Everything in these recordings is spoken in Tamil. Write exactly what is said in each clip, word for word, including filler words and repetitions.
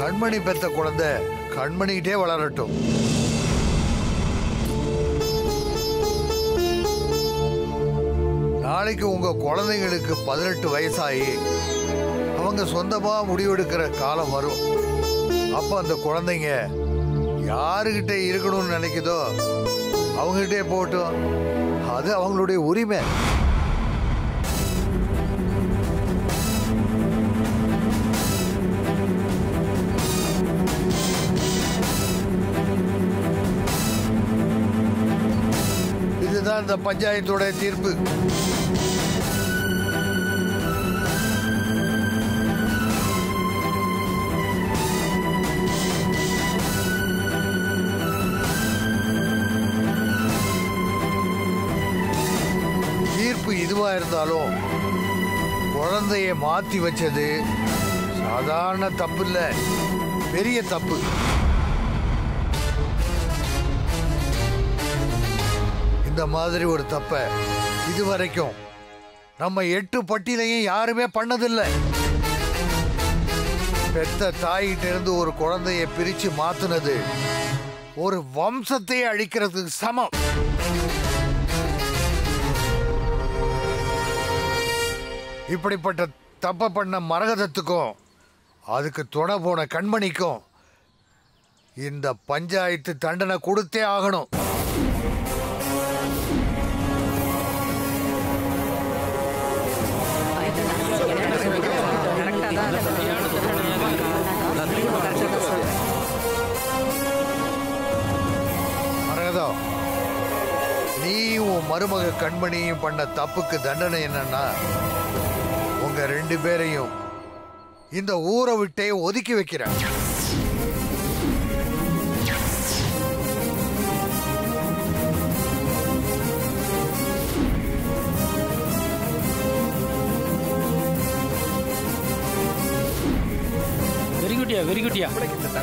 கண்மணி பெத்த குழந்தை கண்மணிகிட்டே வளரட்டும். நாளைக்கு உங்க குழந்தைங்களுக்கு பதினெட்டு வயசாகி அவங்க சொந்தமா முடிவெடுக்கிற காலம் வரும். அப்ப அந்த குழந்தைங்க யாருகிட்ட இருக்கணும்னு நினைக்குதோ அவங்ககிட்டே போகட்டும். அது அவங்களுடைய உரிமை. அந்த பஞ்சாயத்தோட தீர்ப்பு. தீர்ப்பு இதுவா இருந்தாலும் குழந்தைய மாத்தி வச்சது சாதாரண தப்பு இல்ல, பெரிய தப்பு. இந்த மாதிரி ஒரு தப்ப இது வரைக்கும் நம்ம எட்டு பட்டியிலையும் யாருமே பண்ணதில்லை. பெத்த தாயிட்ட இருந்து ஒரு குழந்தைய பிரிச்சு மாத்துனது ஒரு வம்சத்தையே அழிக்கிறதுக்கு சமம். இப்படிப்பட்ட தப்ப பண்ண மரகதத்துக்கும் அதுக்கு துணை போன கண்மணிக்கும் இந்த பஞ்சாயத்து தண்டனை கொடுத்தே ஆகணும். நீயும் மருமக கண்மணியும் பண்ண தப்புக்கு தண்டனை என்னன்னா உங்க ரெண்டு பேரையும் இந்த ஊரை விட்டே ஒதுக்கி வைக்கிறேன். வெரி குட்டியா வெரி குட்டியா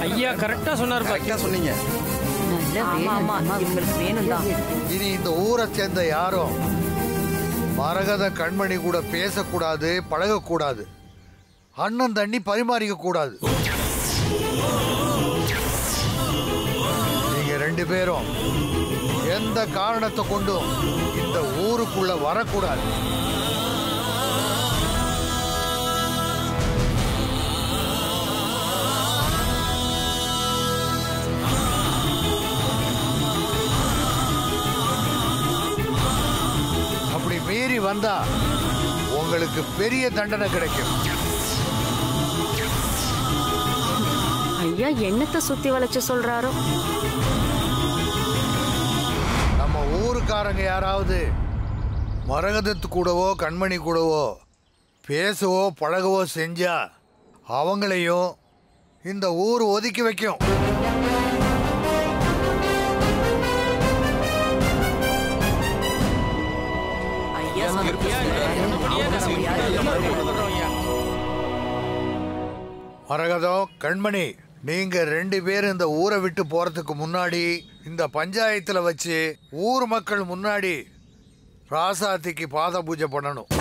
ஐயா கரெக்டா சொன்னார். கரெக்டா சொன்னீங்க. இனி இந்த ஊரை சேர்ந்த யாரும் மரகத கண்மணி கூட பேசக்கூடாது, பழகக்கூடாது, அண்ணன் தண்ணி பரிமாறிக்க கூடாது. நீங்க ரெண்டு பேரும் எந்த காரணத்தை கொண்டும் இந்த ஊருக்குள்ள வரக்கூடாது. வந்தா உங்களுக்கு பெரிய தண்டனை கிடைக்கும். ஐயா என்னத்தை சுத்தி வளைச்சு சொல்றாரோ? நம்ம ஊருக்காரங்க யாராவது மரகதத்து கூடவோ கண்மணி கூடவோ பேசவோ பழகவோ செஞ்சா அவங்களையும் இந்த ஊர் ஒதுக்கி வைக்கும். மரகதம், கண்மணி, நீங்க ரெண்டு பேர் இந்த ஊரை விட்டு போறதுக்கு முன்னாடி இந்த பஞ்சாயத்துல வச்சு ஊர் மக்கள் முன்னாடி ராசாத்திக்கு பாத பூஜை பண்ணணும்.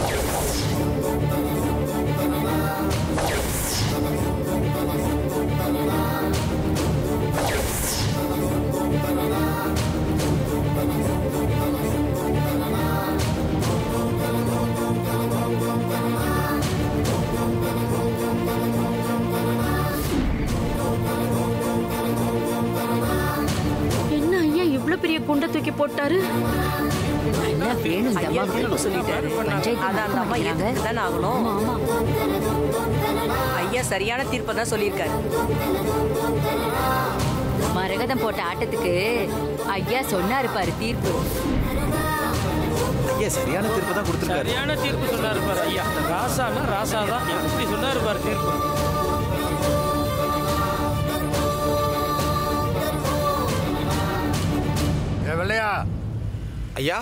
குண்ட தூக்கி போட்டாரு. சரியான தீர்ப்பு தான் சொல்லியிருக்காரு. மரகதம் போட்ட ஆட்டத்துக்கு ஐயா சொன்னாரு பாரு தீர்ப்பு. ஐயா சரியான தீர்ப்பு தான் கொடுத்திருக்காரு. சரியான தீர்ப்பு சொன்னாரு பாரு ஐயா. ராசானா ராசாதான் சொன்னாரு பாரு தீர்ப்பு. வெள்ளையா ஐயா,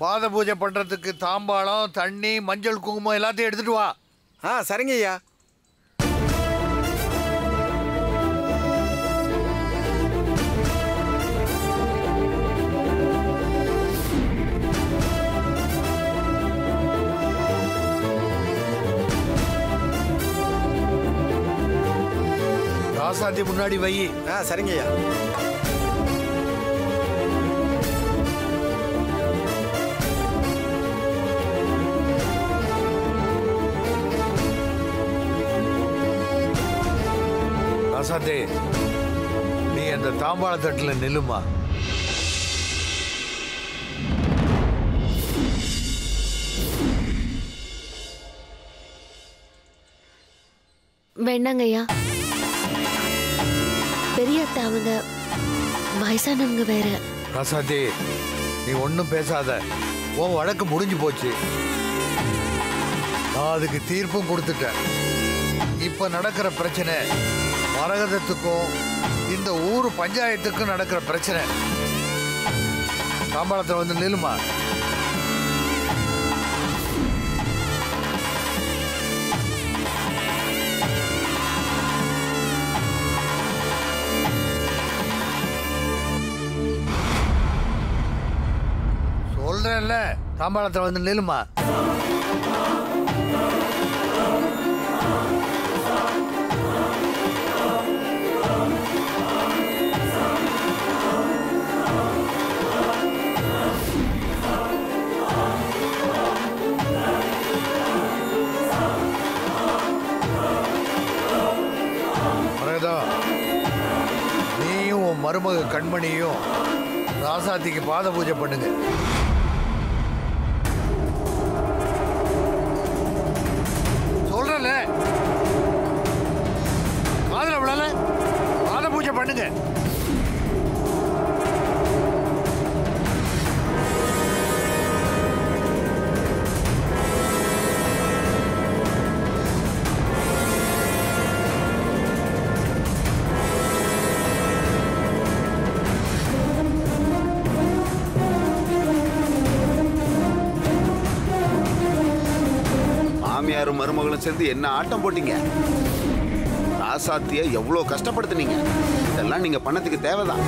பாத பூஜை பண்றதுக்கு தாம்பாளம், தண்ணி, மஞ்சள், குங்குமம் எல்லாத்தையும் எடுத்துட்டு வா. ஆ சரிங்க ஐயா. ராசாத்தி முன்னாடி வை. ஆ சரிங்க ஐயா. ராசாத்தி, நீ அந்த தாம்பாள தட்டுல நில்லுமா. வேண்டாங்கய்யா, பெரிய அவங்க வயசானவங்க வேற. ராசாத்தி நீ ஒன்னும் பேசாத, உன் வழக்கு முடிஞ்சு போச்சு. நான் அதுக்கு தீர்ப்பும் கொடுத்துட்டேன். இப்ப நடக்கிற பிரச்சனை மரகதத்துக்கும் இந்த ஊர் பஞ்சாயத்துக்கும் நடக்கிற பிரச்சனை. தாம்பாளத்தில் வந்து நில்லுமா. சொல்றேன்ல, தாம்பாளத்தில் வந்து நில்லுமா. மருமக கண்மணியும் ராசாத்திக்கு பாத பூஜை பண்ணுங்க. சொல்றல காதல விடல, பாத பூஜை பண்ணுங்க. மருமகளும் சேர்ந்து என்ன ஆட்டம் போட்டீங்க. ராசாத்தியை எவ்வளவு கஷ்டப்படுத்துனீங்க. இதெல்லாம் நீங்க பண்ணதுக்கு தேவைதான்.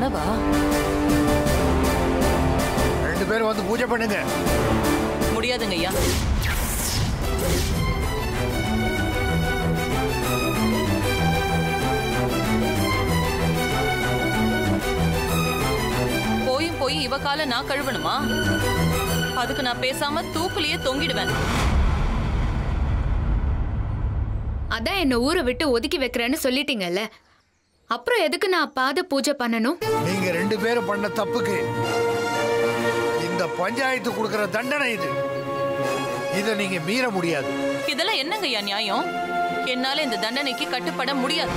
않아 봐. ரெண்டு பேரும் வந்து பூஜை பண்ணுங்க. முடியாதுங்க ஐயா. போயும் போய் இவ கால நான் கழுவணுமா? அதுக்கு நான் பேசாம தூக்குலயே தொங்கிடுவேன். அதான் என்ன ஊரை விட்டு ஒதுக்கி வைக்கிறேன்னு சொல்லிட்டீங்கல்ல, அப்புறம் எதுக்கு நான் பாத பூஜை பண்ணணும்? நீங்க ரெண்டு பேரும் பண்ண தப்புக்கு இந்த பஞ்சாயத்து கொடுக்கிற தண்டனை இது. இத நீங்க மீற முடியாது. இதெல்லாம் என்னங்கய்யா நியாயம்? என்னால இந்த தண்டனைக்கு கட்டுப்பட முடியாது.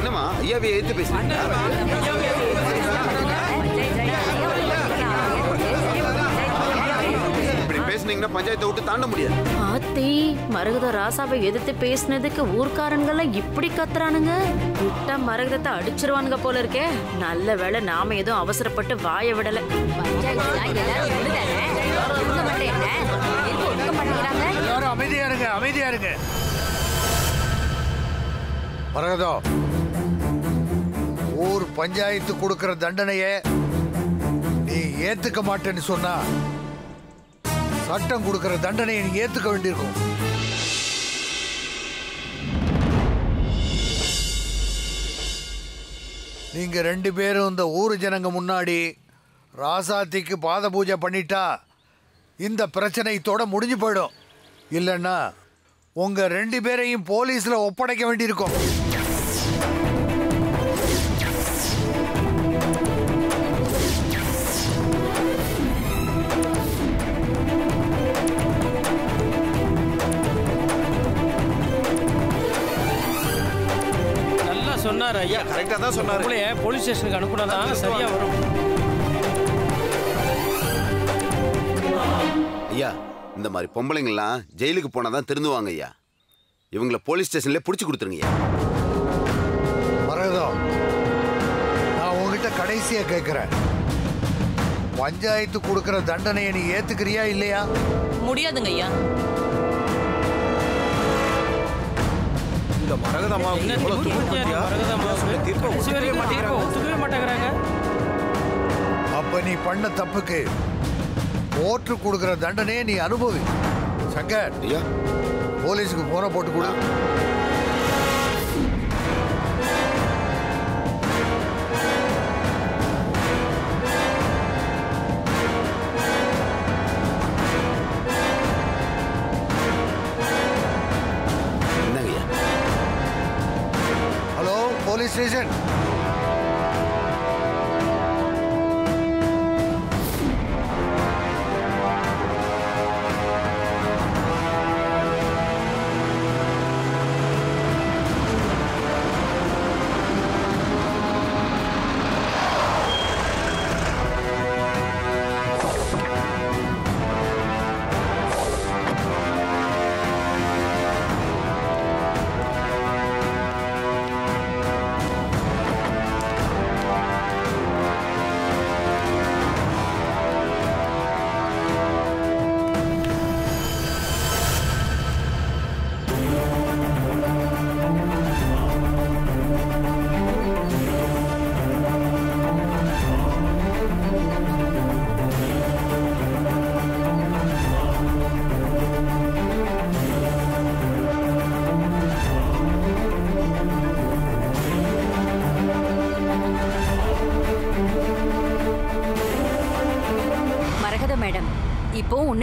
என்னமா ஐயாவை எதிர்த்து பேசுனீங்கன்னா பஞ்சாயத்தை விட்டு தாண்ட முடியாது. மரகத ராசாவை எதிர்த்து பேசினதுக்கு ஊர்க்காரங்கள இப்படி கத்துறானுங்க. விட்டா மரகதத்தை அடிச்சிருவானுங்க போல இருக்கே. நல்ல வேளை நாம எதுவும் அவசரப்பட்டு வாய விடல. அமைதியா இருங்க, அமைதியா இருங்க. மரகதம், ஊர் பஞ்சாயத்து கொடுக்கிற தண்டனைய நீ ஏத்துக்க மாட்டேன்னு சொன்னா சட்டம் கொடுக்கிற தண்டனையை ஏத்துக்க வேண்டியிருக்கும். நீங்க ரெண்டு பேரும் இந்த ஊரு ஜனங்க முன்னாடி ராசாத்திக்கு பாத பூஜை பண்ணிட்டா இந்த பிரச்சனைத்தோட முடிஞ்சு போயிடும். இல்லைன்னா உங்க ரெண்டு பேரையும் போலீஸ்ல ஒப்படைக்க வேண்டியிருக்கும். ஐயா கரெக்டா தான் சொன்னாரு. உங்களே போலீஸ் ஸ்டேஷனுக்கு அனுப்புனா தான் சரியா வரும். ஐயா இந்த மாதிரி பொம்பளைங்கலாம் ஜெயிலுக்கு போனா தான் திருந்துவாங்க ஐயா. இவங்களை போலீஸ் ஸ்டேஷன்ல புடிச்சு கொடுத்துருங்க ஐயா. மரகதம், நான் உங்ககிட்ட கடைசியா கேட்கிறேன். பஞ்சாயத்து கொடுக்கிற தண்டனையை நீ ஏத்துக்கிறியா இல்லையா? முடியாதுங்க ஐயா. அப்ப நீ பண்ண தப்புக்கு ஓட்டு கொடுக்கிற தண்டனையே நீ அனுபவி. சங்கர், போலீஸுக்கு போன போட்டு கூட ஸ்டேஷன்.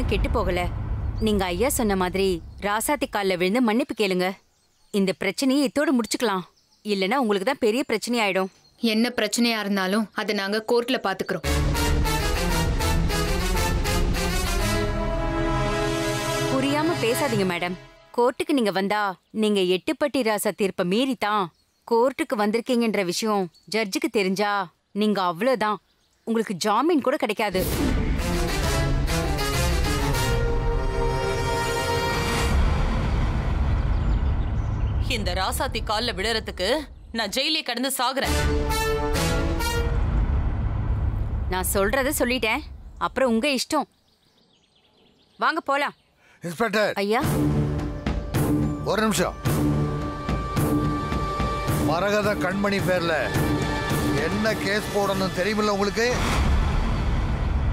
கெட்டு போகல. நீங்க ஐயா சொன்ன மாதிரி ராசாத்தி காலில் விழுந்து மன்னிப்பு கேளுங்க. இந்த பிரச்சனையை இத்தோடு முடிச்சுக்கலாம். இல்லைன்னா உங்களுக்கு தான் பெரிய பிரச்சனை ஆயிடும். என்ன பிரச்சனையா இருந்தாலும் அதை நாங்க கோர்ட்ல பாத்துக்கிறோம். புரியாம பேசாதீங்க மேடம். கோர்ட்டுக்கு நீங்க வந்தா நீங்க எட்டுப்பட்டி ராசா தீர்ப்ப மீறிதான் கோர்ட்டுக்கு வந்திருக்கீங்கன்ற விஷயம் ஜட்ஜுக்கு தெரிஞ்சா நீங்க அவ்வளவுதான், உங்களுக்கு ஜாமீன் கூட கிடைக்காது. இந்த ராசாத்தி கால்ல விழறதுக்கு நான் ஜெயிலே கடந்து சாகுறேன். நான் சொல்றத சொல்லிட்டேன். அப்புறம் உங்க இஷ்டம். வாங்க போலாம். இன்ஸ்பெக்டர் ஐயா ஒரு நிமிஷம். மரகத கண்மணி பேர்ல என்ன கேஸ் போடணும் தெரியுமில்ல உங்களுக்கு?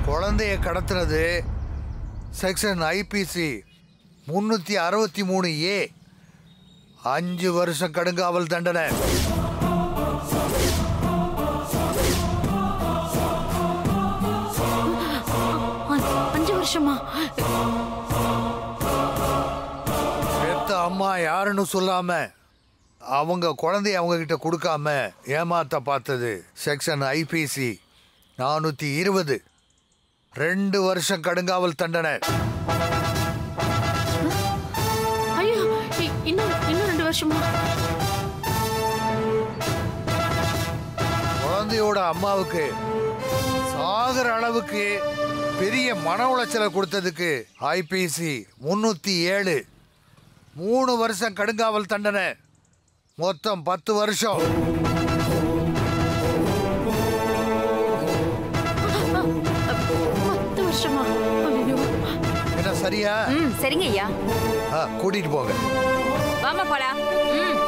குழந்தைய கடத்துறது செக்ஷன் ஐபிசி முன்னூற்றி அறுபத்தி மூணு ஏ அஞ்சு வருஷம் கடுங்காவல் தண்டனை. அஞ்சு வருஷமா? பெத்த அம்மா யாருன்னு சொல்லாம அவங்க குழந்தைய அவங்க கிட்ட கொடுக்காம ஏமாத்த பார்த்தது செக்ஷன் ஐபிசி நானூற்றி இருபது ரெண்டு வருஷம் கடுங்காவல் தண்டனை. குழந்தையோட அம்மாவுக்கு சாகர அளவுக்கு பெரிய மன உளைச்சலை கொடுத்ததுக்கு ஐபிசி முன்னூத்தி ஏழு மூணு வருஷம் கடுங்காவல் தண்டனை. மொத்தம் பத்து வருஷம். என்ன சரியா? சரிங்க ஐயா, கூட்டிட்டு போங்க. வாமா போலாம். ம்.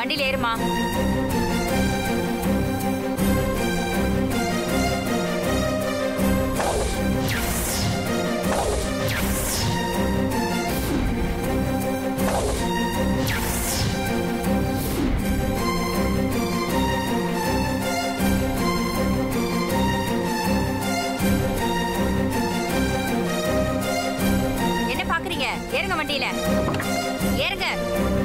வண்டியில் ஏறுமா? ஏறுங்க வண்டியில, ஏறுங்க.